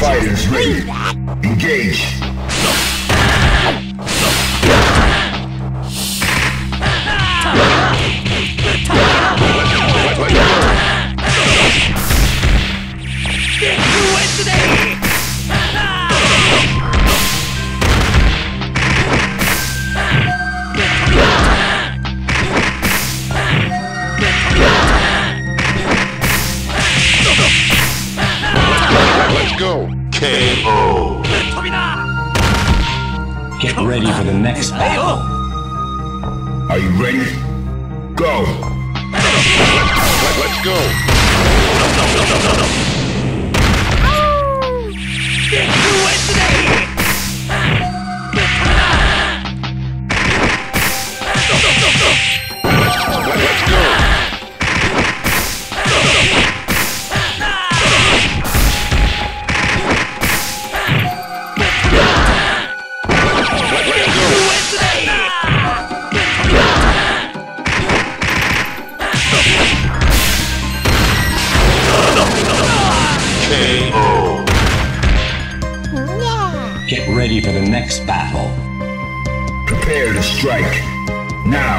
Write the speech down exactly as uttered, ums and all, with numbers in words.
Fighters ready. Engage. 케이오. Get ready for the next battle. Are you ready? Go. Let's go. Get to it today. Let's go. Get ready for the next battle. Prepare to strike. Now.